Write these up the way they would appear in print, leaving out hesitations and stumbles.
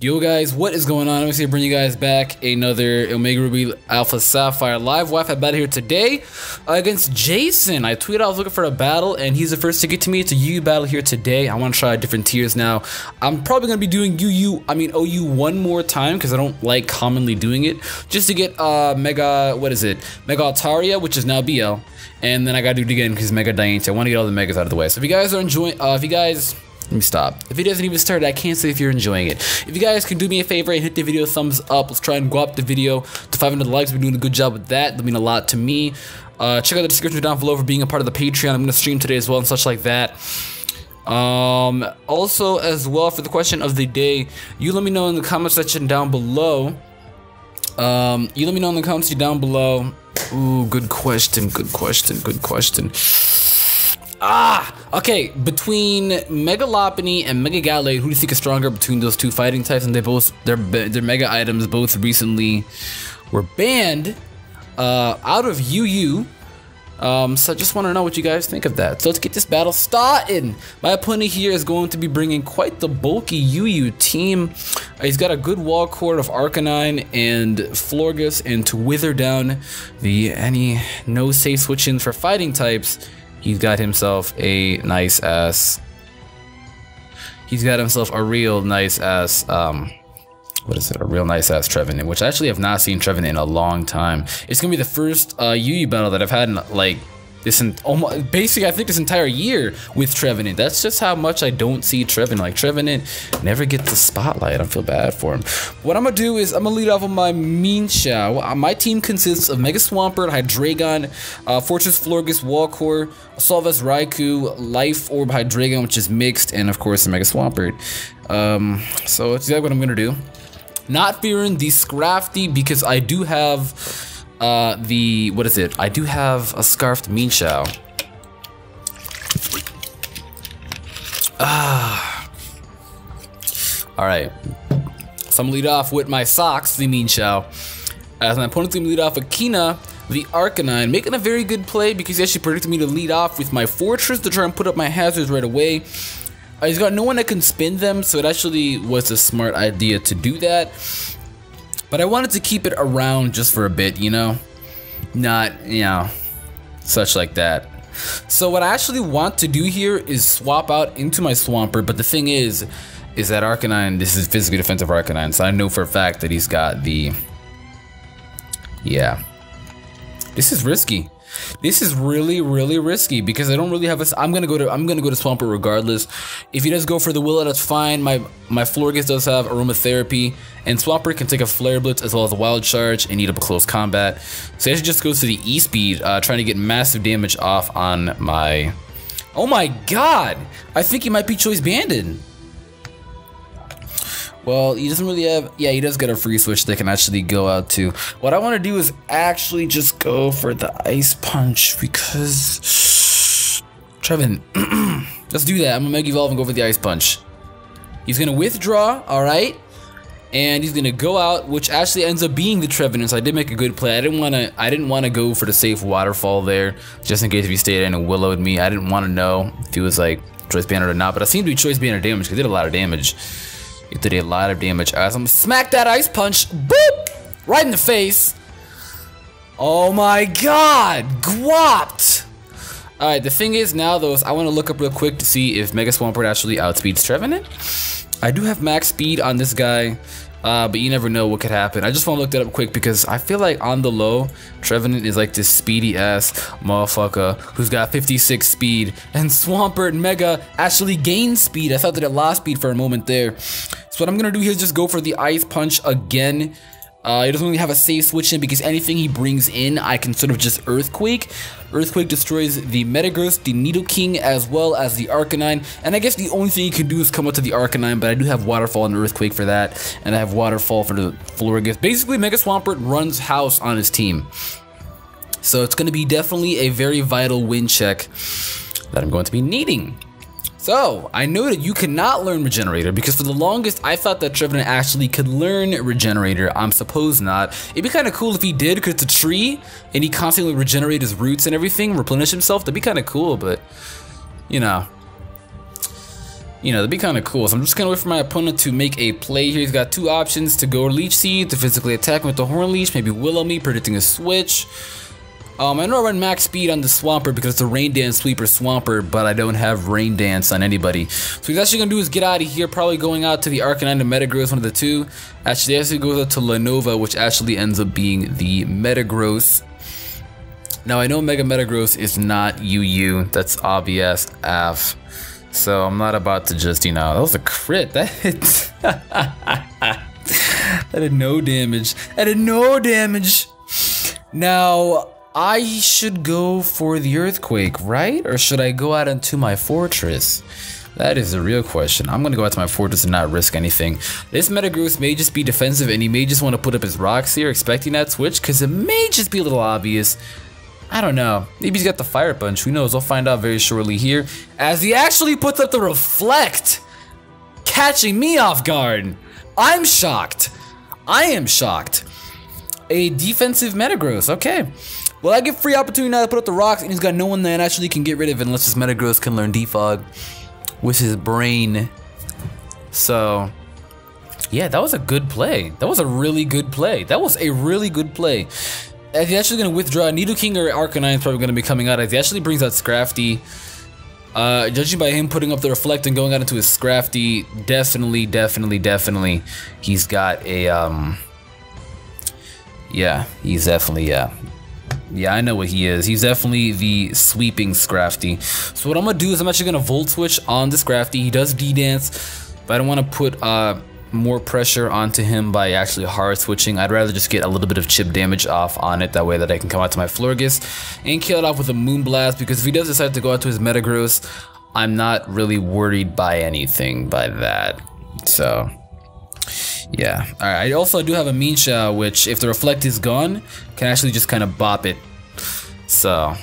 Yo guys, what is going on? I'm going to bring you guys back another Omega Ruby Alpha Sapphire live Wi-Fi battle here today against Jason. I tweeted I was looking for a battle and he's the first to get to me. It's a UU battle here today. I want to try different tiers now. I'm probably going to be doing OU one more time because I don't like commonly doing it. Just to get Mega Altaria, which is now BL. And then I got to do it again because Mega Diancie. I want to get all the Megas out of the way. So if you guys are enjoying, let me stop. If it doesn't even start, I can't say if you're enjoying it. If you guys can do me a favor and hit the video thumbs up, let's try and go up the video to 500 likes. We're doing a good job with that. That means a lot to me. Check out the description down below for being a part of the Patreon. I'm going to stream today as well and such like that. Also, as well, for the question of the day, you let me know in the comment section down below. Ooh, good question, good question. Okay, between Mega Lopunny and Mega Gallade, who do you think is stronger between those two fighting types? And they both, their Mega items both recently were banned out of UU. So I just want to know what you guys think of that. So let's get this battle started. My opponent here is going to be bringing quite the bulky UU team. He's got a good wall cord of Arcanine and Florges, and to wither down the any no safe switch-ins for fighting types, he's got himself a nice ass. He's got himself a real nice ass. A real nice ass Trevenant, which I actually have not seen Trevenant in a long time. It's gonna be the first UU battle that I've had in like this almost basically I think this entire year with Trevenant. That's just how much I don't see Trevenant. Like Trevenant never gets the spotlight. I feel bad for him. What I'm gonna do is I'm gonna lead off with my Mienshao. My team consists of Mega Swampert, Hydreigon, Forretress, Florges, Walcor, Solvus, Raikou, Life Orb, Hydreigon, which is mixed, and of course Mega Swampert. So that's exactly what I'm gonna do. Not fearing the Scrafty because I do have. I do have a scarfed Mienshao. Alright. So I'm gonna lead off with my socks, the Mienshao. As my opponent's gonna lead off with Kina, the Arcanine, making a very good play because he actually predicted me to lead off with my Forretress to try and put up my hazards right away. He's got no one that can spin them, so it actually was a smart idea to do that. But I wanted to keep it around just for a bit, you know? Not, you know, such like that. So what I actually want to do here is swap out into my Swampert, but the thing is that Arcanine, this is physically defensive Arcanine, so I know for a fact that he's got the, yeah. This is risky. This is really, really risky because I don't really have a. I'm gonna go to Swampert regardless. If he does go for the Willow, that's fine. My Florges does have Aromatherapy, and Swampert can take a Flare Blitz as well as a Wild Charge and eat up a close combat. So it just goes to the E speed, trying to get massive damage off on my. Oh my God! I think he might be choice banded. Well, he doesn't really have. Yeah, he does get a free switch that can actually go out to. What I want to do is actually just go for the Ice Punch because. Trevenant, let's do that. I'm gonna Mega Evolve and go for the Ice Punch. He's gonna withdraw, alright? And he's gonna go out, which actually ends up being the Trevenant, so I did make a good play. I didn't wanna go for the safe waterfall there, just in case if he stayed in and willowed me. I didn't wanna know if he was like choice banner or not, but I seem to be choice banner damage because he did a lot of damage. It did a lot of damage. I'm gonna smack that Ice Punch, boop, right in the face. Oh my God, guapped. All right, the thing is now though, is I want to look up real quick to see if Mega Swampert actually outspeeds Trevenant. I do have max speed on this guy, but you never know what could happen. I just want to look that up quick because I feel like on the low, Trevenant is like this speedy ass motherfucker who's got 56 speed, and Swampert and Mega actually gained speed. I thought that it lost speed for a moment there. So what I'm gonna do here is just go for the Ice Punch again. He doesn't really have a safe switch in because anything he brings in, I can sort of just Earthquake. Earthquake destroys the Metagross, the Nidoking, as well as the Arcanine. And I guess the only thing you can do is come up to the Arcanine, but I do have Waterfall and Earthquake for that. And I have Waterfall for the Florges. Basically, Mega Swampert runs house on his team. So it's going to be definitely a very vital win check that I'm going to be needing. So, I know that you cannot learn Regenerator because for the longest I thought that Trevenant actually could learn Regenerator. I'm supposed not. It'd be kind of cool if he did because it's a tree and he constantly regenerates his roots and everything, replenish himself. That'd be kind of cool, but, you know. you know, that'd be kind of cool. So I'm just gonna wait for my opponent to make a play here. He's got two options: to go Leech Seed, to physically attack him with the Horn Leech, maybe Willow Me, predicting a switch. I know I run max speed on the Swampert because it's a Rain Dance Sweeper Swampert, but I don't have Rain Dance on anybody. So what he's actually going to do is get out of here, probably going out to the Arcanine, the Metagross, one of the two. Actually, he actually goes out to Lenova, which actually ends up being the Metagross. Now, I know Mega Metagross is not UU. That's obvious AF. So I'm not about to just, you know, that was a crit. That hit. That did no damage. That did no damage. Now, I should go for the Earthquake, right? Or should I go out into my Fortress? That is the real question. I'm going to go out to my Fortress and not risk anything. This Metagross may just be defensive, and he may just want to put up his rocks here, expecting that switch, because it may just be a little obvious. I don't know. Maybe he's got the Fire Punch. Who knows? We'll find out very shortly here, as he actually puts up the Reflect, catching me off guard. I'm shocked. I am shocked. A defensive Metagross. Okay. Well, I get free opportunity now to put up the rocks, and he's got no one that actually can get rid of it unless this Metagross can learn Defog with his brain. So, yeah, that was a good play. That was a really good play. That was a really good play. As he's actually going to withdraw, Nidoking or Arcanine is probably going to be coming out. As he actually brings out Scrafty. Judging by him putting up the Reflect and going out into his Scrafty, definitely, he's got a, yeah, he's definitely, yeah, I know what he is. He's definitely the sweeping Scrafty. So what I'm going to do is I'm actually going to Volt Switch on the Scrafty. He does D-Dance, but I don't want to put more pressure onto him by actually hard switching. I'd rather just get a little bit of chip damage off on it. That way that I can come out to my Florges and kill it off with a Moonblast, because if he does decide to go out to his Metagross, I'm not really worried by anything by that. So, yeah. All right. I also do have a Mienshao, which, if the Reflect is gone, can actually just kind of bop it. So,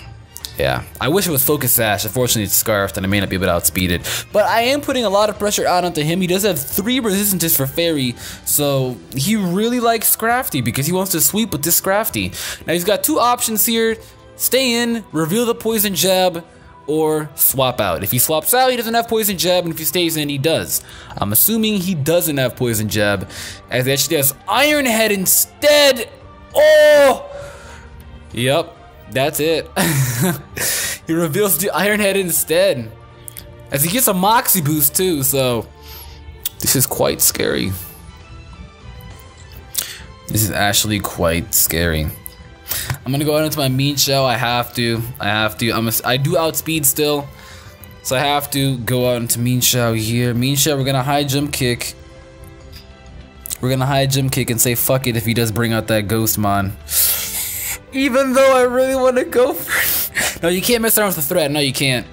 yeah. I wish it was Focus Sash. Unfortunately, it's Scarfed, and I may not be able to outspeed it. But I am putting a lot of pressure out onto him. He does have 3 resistances for Fairy, so he really likes Scrafty because he wants to sweep with this Scrafty. Now, he's got two options here: stay in, reveal the Poison Jab, or swap out. If he swaps out, he doesn't have Poison Jab, and if he stays in, he does. I'm assuming he doesn't have Poison Jab, as he actually has Iron Head instead. Oh! Yep, that's it. He reveals the Iron Head instead, as he gets a Moxie boost too, so this is quite scary. This is actually quite scary. I'm gonna go out into my Mienshao. I have to. I do outspeed still, so I have to go out into Mienshao here. Mienshao, we're gonna high jump kick. We're gonna high jump kick and say fuck it if he does bring out that Ghostmon. Even though I really want to go for it. No, you can't mess around with the threat. No, you can't.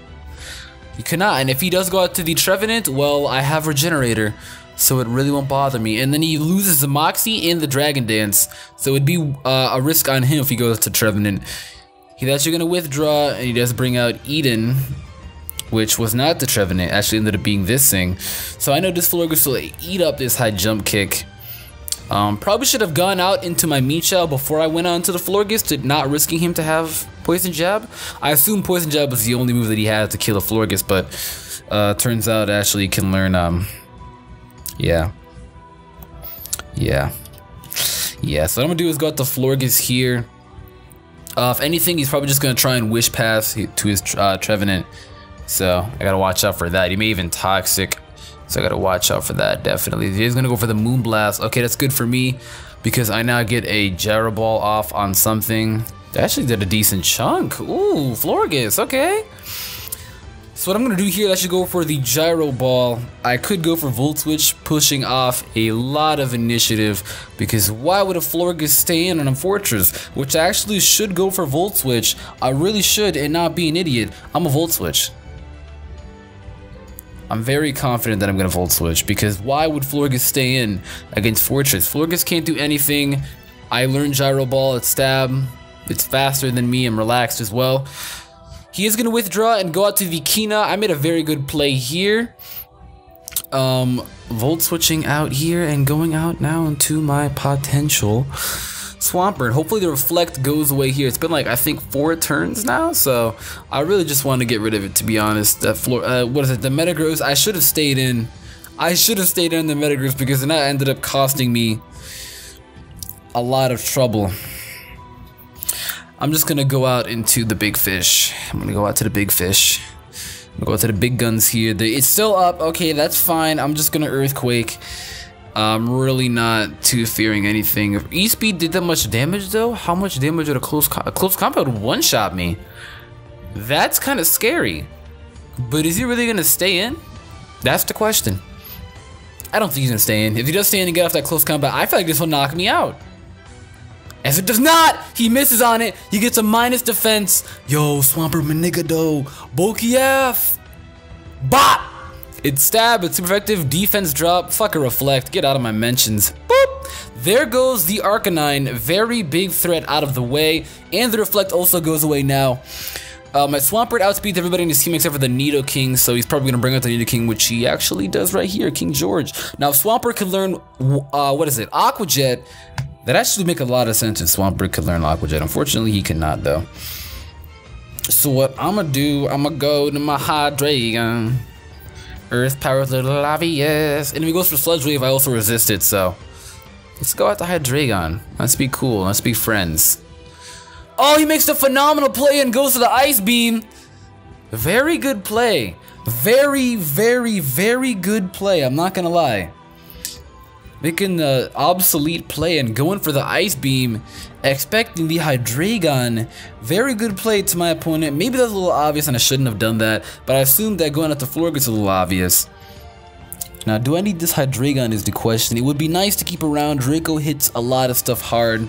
You cannot. And if he does go out to the Trevenant, well, I have Regenerator, so it really won't bother me. And then he loses the Moxie and the Dragon Dance, so it'd be a risk on him if he goes to Trevenant. He's actually going to withdraw, and he does bring out Eden, which was not the Trevenant. Actually ended up being this thing. So I know this Florges will eat up this high jump kick. Probably should have gone out into my Mienshao before I went on to the Florges, to not risking him to have Poison Jab. I assume Poison Jab was the only move that he had to kill a Florges, but turns out actually can learn... Yeah, so what I'm gonna do is go out to Florges here. If anything, he's probably just gonna try and wish pass to his Trevenant, so I gotta watch out for that. He may even Toxic, so I gotta watch out for that, definitely. He's gonna go for the Moonblast. Okay, that's good for me, because I now get a Gyro Ball off on something. They actually did a decent chunk. Ooh, Florges, okay. So what I'm going to do here, I should go for the Gyro Ball. I could go for Volt Switch, pushing off a lot of initiative, because why would a Florges stay in on a Fortress? Which I actually should go for Volt Switch. I really should, and not be an idiot. I'm a Volt Switch. I'm very confident that I'm going to Volt Switch, because why would Florges stay in against Fortress? Florges can't do anything. I learned Gyro Ball at Stab. It's faster than me and relaxed as well. He is going to withdraw and go out to Vikina. I made a very good play here. Volt switching out here and going out now into my potential Swampert. Hopefully the Reflect goes away here. It's been like, I think, 4 turns now, so I really just want to get rid of it, to be honest. What is it, the Metagross? I should have stayed in. I should have stayed in the Metagross, because then that ended up costing me a lot of trouble. I'm just gonna go out into the big fish. I'm gonna go out to the big fish. We'll go to the big guns here. It's still up. Okay, that's fine. I'm just gonna Earthquake. I'm really not too fearing anything. If E-Speed did that much damage though, how much damage would a close combat one-shot me? That's kind of scary. But is he really gonna stay in? That's the question. I don't think he's gonna stay in. If he does stay in and get off that close combat, I feel like this will knock me out. If it does not, he misses on it. He gets a minus defense. Yo, Swampert Manigado. Bulky F. Bop. It's stab. It's super effective. Defense drop. Fuck a reflect. Get out of my mentions. Boop. There goes the Arcanine. Very big threat out of the way. And the reflect also goes away now. My Swampert outspeeds everybody in his team except for the Nidoking, so he's probably going to bring out the Nidoking, which he actually does right here. King George. Now, Swampert could learn, what is it? Aqua Jet. That actually make a lot of sense if Swampert could learn Aqua Jet. Unfortunately, he could not, though. So what I'm going to do, I'm going to go to my Hydreigon. Earth Power, little obvious. And if he goes for Sludge Wave, I also resist it, so. Let's go out to Hydreigon. Let's be cool. Let's be friends. Oh, he makes a phenomenal play and goes to the Ice Beam. Very good play. Very, very, very good play. I'm not going to lie. Making the obsolete play and going for the Ice Beam, expecting the Hydreigon. Very good play to my opponent. Maybe that's a little obvious and I shouldn't have done that, but I assumed that going out to Florges is a little obvious. Now, do I need this Hydreigon is the question. It would be nice to keep around. Draco hits a lot of stuff hard.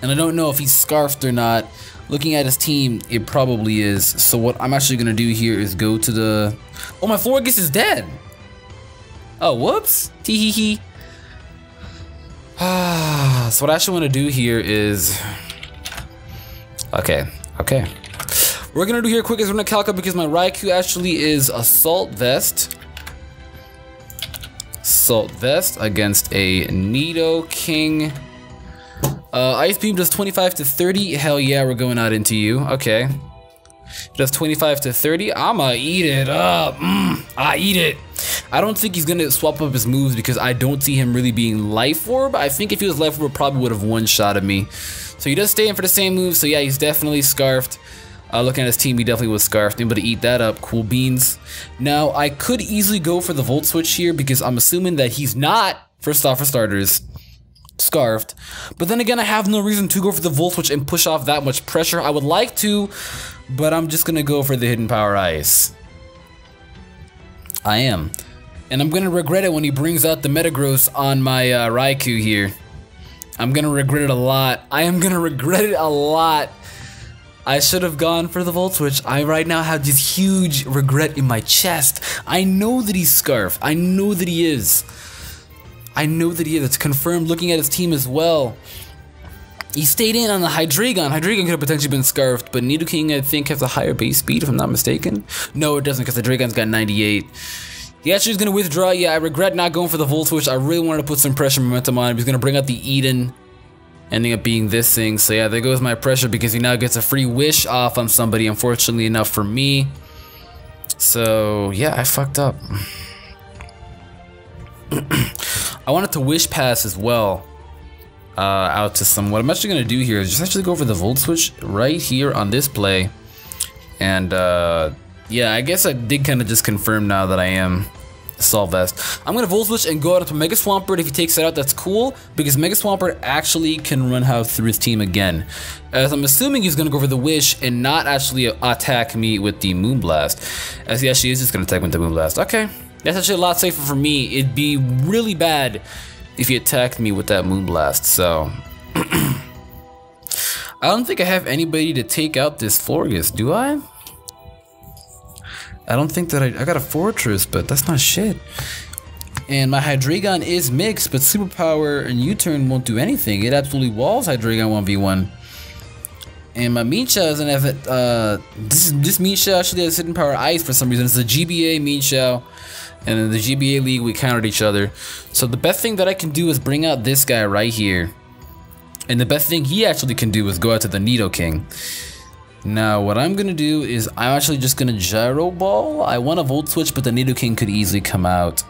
And I don't know if he's scarfed or not. Looking at his team, it probably is. So what I'm actually gonna do here is go to the... Oh, my Florges is dead! Oh, whoops. Tee-hee-hee. So what I actually want to do here is... Okay. We're going to do here quick is we're going to calc up because my Raikou actually is Assault Vest. Assault Vest against a Nidoking. Ice Beam does 25 to 30. Hell yeah, we're going out into you. Okay. It does 25 to 30. I'ma eat it up. I eat it. I don't think he's gonna swap up his moves because I don't see him really being Life Orb. I think if he was Life Orb, probably would have one-shotted me. So he does stay in for the same move. So yeah, he's definitely scarfed. Looking at his team, he definitely was scarfed. Able to eat that up. Cool beans. Now I could easily go for the Volt Switch here because I'm assuming that he's not, first off, for starters, scarfed. But then again, I have no reason to go for the Volt Switch and push off that much pressure. I would like to, but I'm just gonna go for the Hidden Power Ice. I am. And I'm going to regret it when he brings out the Metagross on my Raikou here. I'm going to regret it a lot. I am going to regret it a lot. I should have gone for the Volt Switch. I right now have this huge regret in my chest. I know that he's scarfed. I know that he is. It's confirmed looking at his team as well. He stayed in on the Hydreigon. Hydreigon could have potentially been scarfed, but Nidoking, I think, has a higher base speed, if I'm not mistaken. No, it doesn't, because Hydreigon's got 98. He actually is going to withdraw. Yeah, I regret not going for the Volt Switch. I really wanted to put some pressure momentum on him. He's going to bring out the Eden, ending up being this thing. So yeah, there goes my pressure because he now gets a free wish off on somebody, unfortunately enough for me. So yeah, I fucked up. I wanted to wish pass as well. Out to some. What I'm actually going to do here is just actually go for the Volt Switch right here on this play. And yeah, I guess I did kind of just confirm now that I am Assault Vest. I'm going to Volt Switch and go out to Mega Swampert. If he takes that out, that's cool, because Mega Swampert actually can run house through his team again. As I'm assuming he's going to go for the Wish and not actually attack me with the Moonblast. As he actually is just going to attack me with the Moonblast. Okay, that's actually a lot safer for me. It'd be really bad if he attacked me with that Moonblast, so. I don't think I have anybody to take out this Florges, do I? I don't think that I got a Forretress, but that's not shit. And my Hydreigon is mixed, but Superpower and U-Turn won't do anything. It absolutely walls Hydreigon 1v1. And my Mienshao doesn't have it. This Mienshao actually has Hidden Power Ice for some reason. It's the GBA Mienshao. And in the GBA League, we countered each other. So the best thing that I can do is bring out this guy right here. And the best thing he actually can do is go out to the Nidoking. Now, what I'm going to do is I'm actually just going to Gyro Ball. I want a Volt Switch, but the Nidoking could easily come out.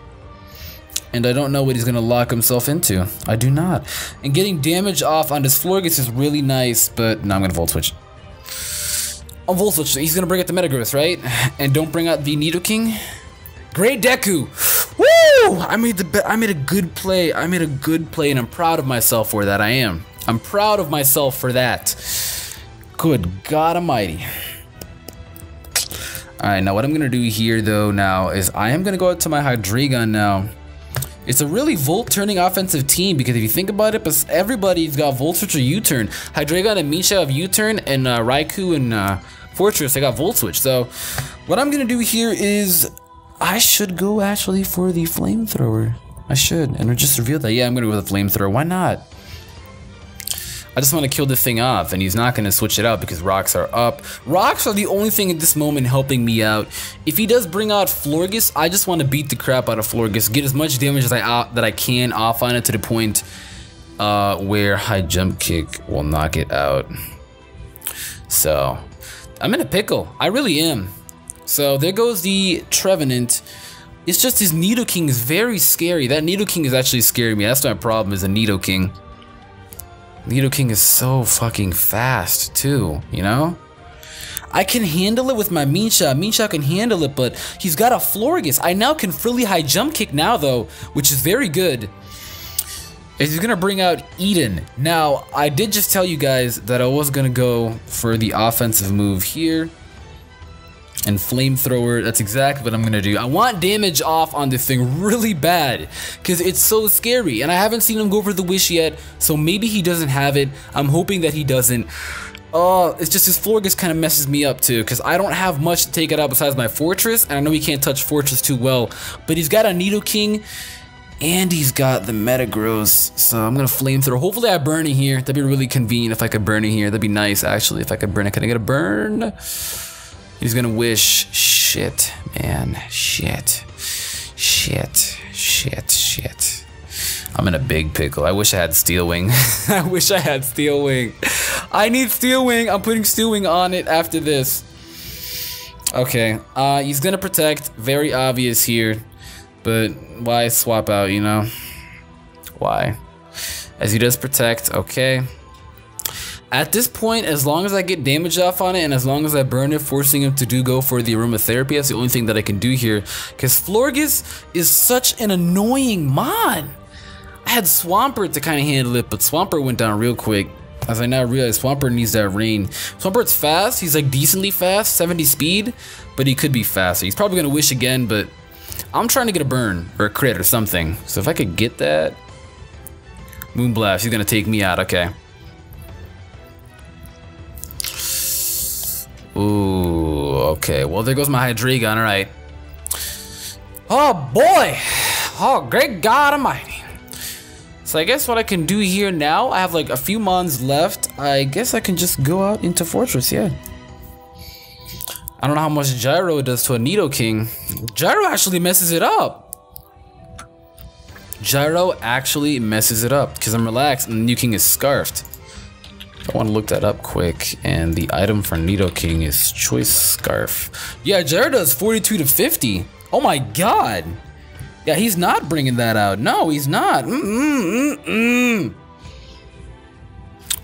And I don't know what he's going to lock himself into. I do not. And getting damage off on this Florges is really nice, but no, I'm going to Volt Switch. I'll Volt Switch. He's going to bring out the Metagross, right? And don't bring out the Nidoking. Great Deku! Woo! I made a good play. I made a good play, and I'm proud of myself for that. I am. I'm proud of myself for that. Good God Almighty. Alright, now what I'm going to do here, though, now, is I am going to go out to my Hydreigon now. It's a really Volt-turning offensive team, because if you think about it, everybody's got Volt Switch or U-turn. Hydreigon and Mienshao have U-turn, and Raikou and Forretress, they got Volt Switch. So, what I'm going to do here is I should go, actually, for the Flamethrower. I should, and I just revealed that. Yeah, I'm going to go with the Flamethrower. Why not? I just want to kill this thing off, and he's not going to switch it out because rocks are up. Rocks are the only thing at this moment helping me out. If he does bring out Florges, I just want to beat the crap out of Florges, get as much damage as I can off on it to the point where high jump kick will knock it out. So, I'm in a pickle. I really am. So, there goes the Trevenant. It's just his Nidoking is very scary. That Nidoking is actually scaring me. That's my problem, is a Nidoking. Nidoking is so fucking fast, too, you know? I can handle it with my Mienshao. Mienshao can handle it, but he's got a Florges. I now can freely high jump kick now, though, which is very good. Is he's going to bring out Eden. Now, I did just tell you guys that I was going to go for the offensive move here. And Flamethrower, that's exactly what I'm going to do. I want damage off on this thing really bad, because it's so scary. And I haven't seen him go for the wish yet, so maybe he doesn't have it. I'm hoping that he doesn't. Oh, it's just his Florges kind of messes me up too, because I don't have much to take it out besides my Forretress. And I know he can't touch Forretress too well, but he's got a Nidoking, and he's got the Metagross. So I'm going to Flamethrower. Hopefully I burn it here. That'd be really convenient if I could burn it here. That'd be nice, actually, if I could burn it. Can I get a burn? He's gonna wish. Shit, man. Shit. Shit. Shit. Shit. I'm in a big pickle. I wish I had Steel Wing. I wish I had Steel Wing. I need Steel Wing. I'm putting Steel Wing on it after this. Okay. He's gonna protect. Very obvious here. But why swap out, you know? Why? As he does protect. Okay. At this point, as long as I get damage off on it and as long as I burn it, forcing him to go for the aromatherapy, that's the only thing that I can do here. Because Florges is such an annoying mon. I had Swampert to kind of handle it, but Swampert went down real quick. As I now realize, Swampert needs that rain. Swampert's fast. He's like decently fast, 70 speed, but he could be faster. He's probably going to wish again, but I'm trying to get a burn or a crit or something. So if I could get that. Moonblast, he's going to take me out. Okay. Ooh, okay. Well, there goes my Hydreigon, all right. Oh, boy. Oh, great God Almighty. So I guess what I can do here now, I have like a few mons left. I guess I can just go out into Forretress, yeah. I don't know how much Gyro does to a Nidoking. Gyro actually messes it up. Gyro actually messes it up because I'm relaxed and the Nidoking is scarfed. I want to look that up quick, and the item for Nidoking is Choice Scarf. Yeah, Jared does 42 to 50. Oh my god. Yeah, he's not bringing that out. No, he's not.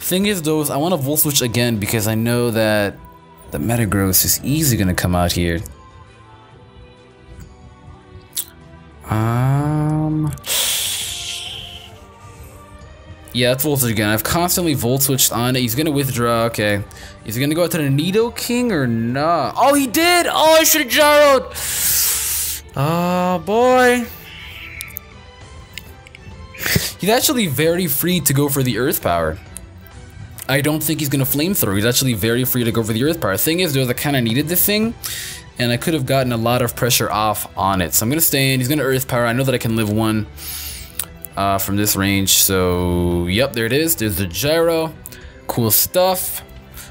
Thing is, though, is I want to Volt Switch again because I know that the Metagross is easily going to come out here. Yeah, that's Volt Switch again. I've constantly Volt Switched on it. He's going to withdraw. Okay. Is he going to go out to the Nidoking or not? Oh, he did! Oh, I should have gyroed! Oh, boy. He's actually very free to go for the Earth Power. I don't think he's going to Flamethrower. He's actually very free to go for the Earth Power. Thing is, though, I kind of needed this thing, and I could have gotten a lot of pressure off on it. So I'm going to stay in. He's going to Earth Power. I know that I can live one. From this range, so yep, there it is. There's the gyro. Cool stuff.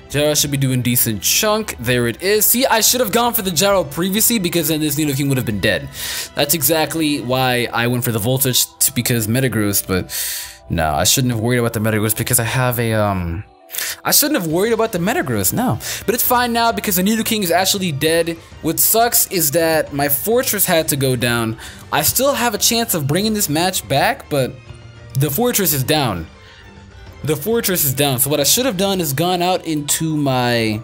Gyro should be doing decent chunk. There it is. See, I should have gone for the gyro previously because then this Nidoking would have been dead. That's exactly why I went for the voltage, because Metagross, but No, I shouldn't have worried about the Metagross because I have a, I shouldn't have worried about the Metagross, no. But it's fine now because the Nidoking is actually dead. What sucks is that my Forretress had to go down. I still have a chance of bringing this match back, but the Forretress is down. The Forretress is down. So what I should have done is gone out into my...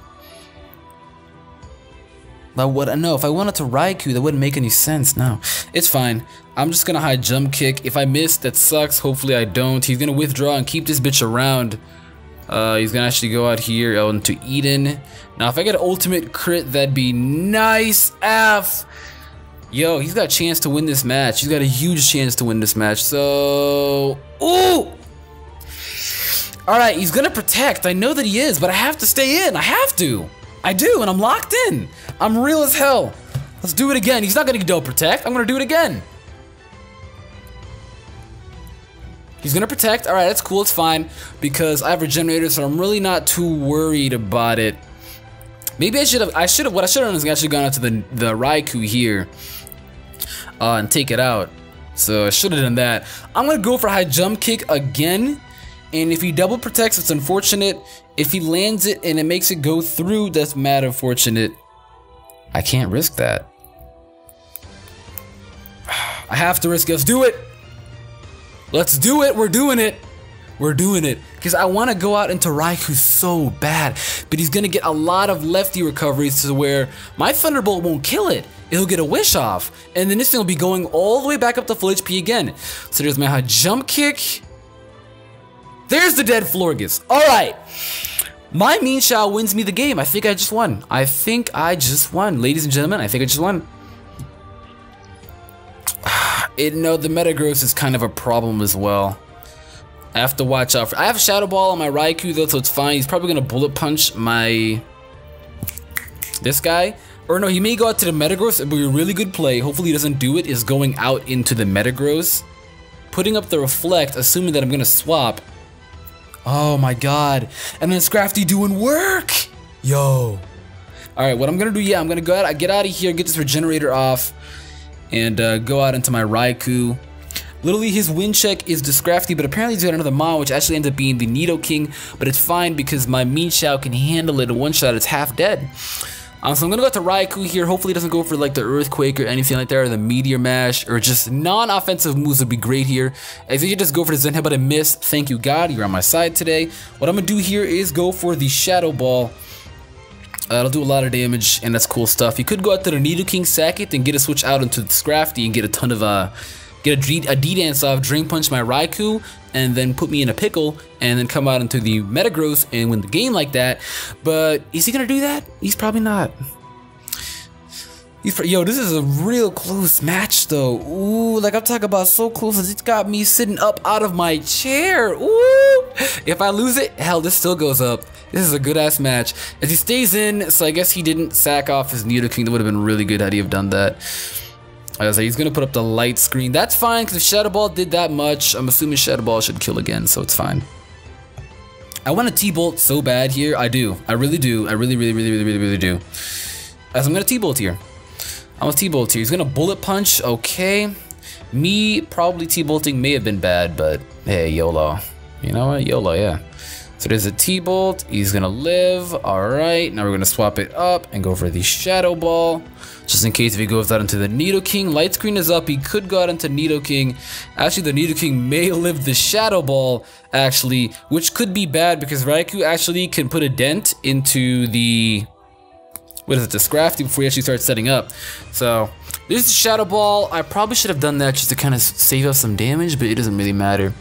No, if I went out to Raikou, that wouldn't make any sense, no. It's fine. I'm just gonna hide Jump Kick. If I miss, that sucks. Hopefully I don't. He's gonna withdraw and keep this bitch around. He's gonna actually go out here out into Eden. Now, if I get an ultimate crit, that'd be nice. Yo, he's got a chance to win this match. He's got a huge chance to win this match. So, ooh! All right, he's gonna protect. I know that he is, but I have to stay in. I have to. I do, and I'm locked in. I'm real as hell. Let's do it again. He's not gonna go protect. I'm gonna do it again. He's gonna protect. All right, that's cool. It's fine because I have Regenerator, so I'm really not too worried about it. Maybe I should have. What I should have done is actually gone out to the Raikou here and take it out. So I should have done that. I'm gonna go for High Jump Kick again, and if he double protects, it's unfortunate. If he lands it and it makes it go through, that's mad unfortunate. I can't risk that. I have to risk it. Let's do it. Let's do it, we're doing it. We're doing it, because I want to go out into Raikou so bad, but he's going to get a lot of lefty recoveries to where my Thunderbolt won't kill it. It'll get a wish off, and then this thing will be going all the way back up to full HP again. So there's my Jump Kick. There's the dead Florges. All right. My Mienshao wins me the game. I think I just won. I think I just won. Ladies and gentlemen, I think I just won. No, the Metagross is kind of a problem as well. I have to watch out for. I have Shadow Ball on my Raikou though, so it's fine. He's probably gonna Bullet Punch my this guy, or no, he may go out to the Metagross. It would be a really good play. Hopefully, he doesn't do it. Is going out into the Metagross, putting up the Reflect, assuming that I'm gonna swap. Oh my God! And then Scrafty doing work. Yo. All right, what I'm gonna do? Yeah, I'm gonna go out. I get out of here. Get this Regenerator off. And go out into my Raikou. Literally his win check is the Scrafty, but apparently he's got another Maw, which actually ends up being the Nidoking, but it's fine because my Mienshao can handle it in one shot. It's half dead. So I'm gonna go to Raikou here. Hopefully it doesn't go for like the Earthquake or anything like that, or the Meteor Mash, or just non-offensive moves would be great here. As you just go for the Zen Head, but I missed. Thank you God, you're on my side today. What I'm gonna do here is go for the Shadow Ball. It'll do a lot of damage, and that's cool stuff. You could go out to the Nidoking, sack it, then get a switch out into the Scrafty and get a ton of get a D-Dance off, Drain Punch my Raikou, and then put me in a pickle, and then come out into the Metagross and win the game like that. But is he gonna do that? He's probably not. Yo, this is a real close match though. Ooh, like I'm talking about so close as it's got me sitting up out of my chair. Ooh, if I lose it, hell, this still goes up. This is a good ass match. As he stays in, so I guess he didn't sack off his Nidoking. That would have been really good had he have done that. So he's gonna put up the light screen. That's fine because if Shadow Ball did that much, I'm assuming Shadow Ball should kill again, so it's fine. I want a T-Bolt so bad here. I do. I really do. I really, really, really, really, really, really do. As I'm gonna T-Bolt here. I'm a T-Bolt here. He's gonna Bullet Punch. Okay. Me probably T-Bolting may have been bad, but hey, YOLO. You know what? YOLO, yeah. So there's a T-Bolt. He's gonna live. Alright. Now we're gonna swap it up and go for the Shadow Ball. Just in case if he goes out into the Nidoking. Light screen is up. He could go out into Nidoking. Actually, the Nidoking may live the Shadow Ball, actually, which could be bad because Raikou actually can put a dent into the the Scrafty before he actually starts setting up. So there's the Shadow Ball. I probably should have done that just to kind of save up some damage, but it doesn't really matter.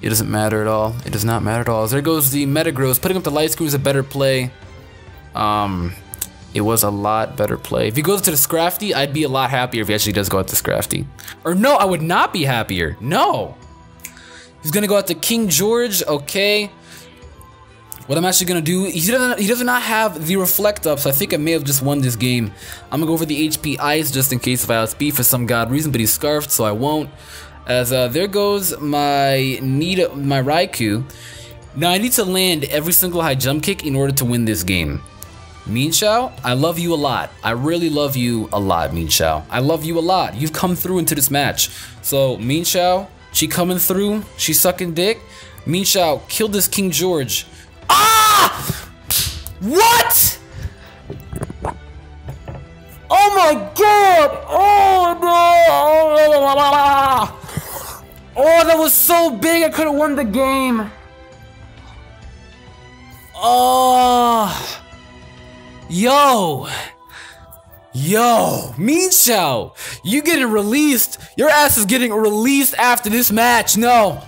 It doesn't matter at all. It does not matter at all. There goes the Metagross. Putting up the light screen is a better play. It was a lot better play. If he goes to the Scrafty, I'd be a lot happier if he actually does go out to Scrafty. Or no, I would not be happier. No. He's gonna go out to King George. Okay. What I'm actually gonna do, he does not have the Reflect up, so I think I may have just won this game. I'm gonna go for the HP Ice just in case if I outspeed for some god reason, but he's scarfed, so I won't. As there goes my Raikou. Now I need to land every single high jump kick in order to win this game. Mienshao, I love you a lot. I really love you a lot, Mienshao. I love you a lot. You've come through into this match. So Mienshao, She coming through. She sucking dick. Mienshao, kill this King George. Ah! What? Oh my god! Oh no! Oh, that was so big. I could have won the game. Oh, yo, Mienshao, you getting released? Your ass is getting released after this match. No,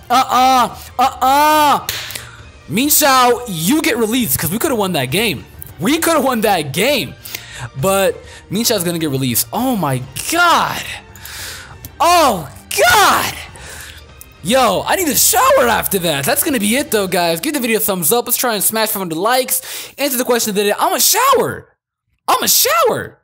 Mienshao, you get released because we could have won that game. We could have won that game, but Mienshao's gonna get released. Oh my god! Oh god! Yo, I need a shower after that. That's gonna be it though, guys. Give the video a thumbs up. Let's try and smash 500 likes. Answer the question of the day. I'm a shower.